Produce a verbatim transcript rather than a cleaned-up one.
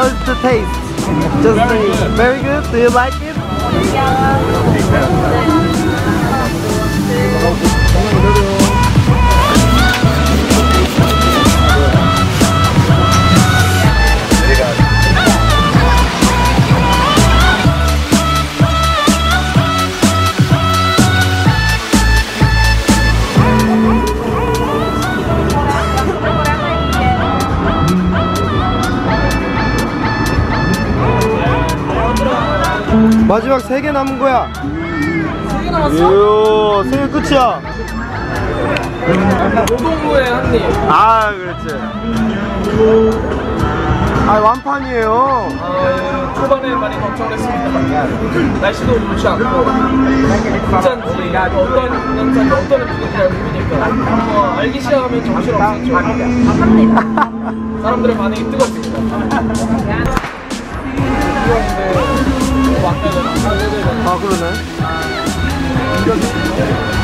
How's the taste? Just very good. Very good. Do you like it? Yeah. 마지막 세 개 남은 거야. 세 개 남았어? 세 개 끝이야. 오동구에 한 입. 아, 그렇지. 아, 완판이에요. 어, 초반에 많이 걱정했습니다. 날씨도 좋지 않고, 괜찮지. 어떤 영상, 어떤 분위기가 보이니까 알기 시작하면 정신 없었죠. 사람들의 반응이 뜨겁습니다. 아, 그러네.